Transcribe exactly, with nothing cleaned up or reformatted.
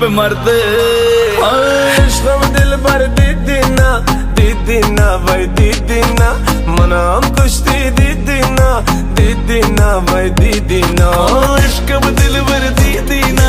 पे मरते श्रम दिल पर दीदी ना दीदी ना भाई दीदी ना मनाम कुश्ती दीदी ना दीदी ना भाई दीदी ना इश्क दिल पर दीदी ना।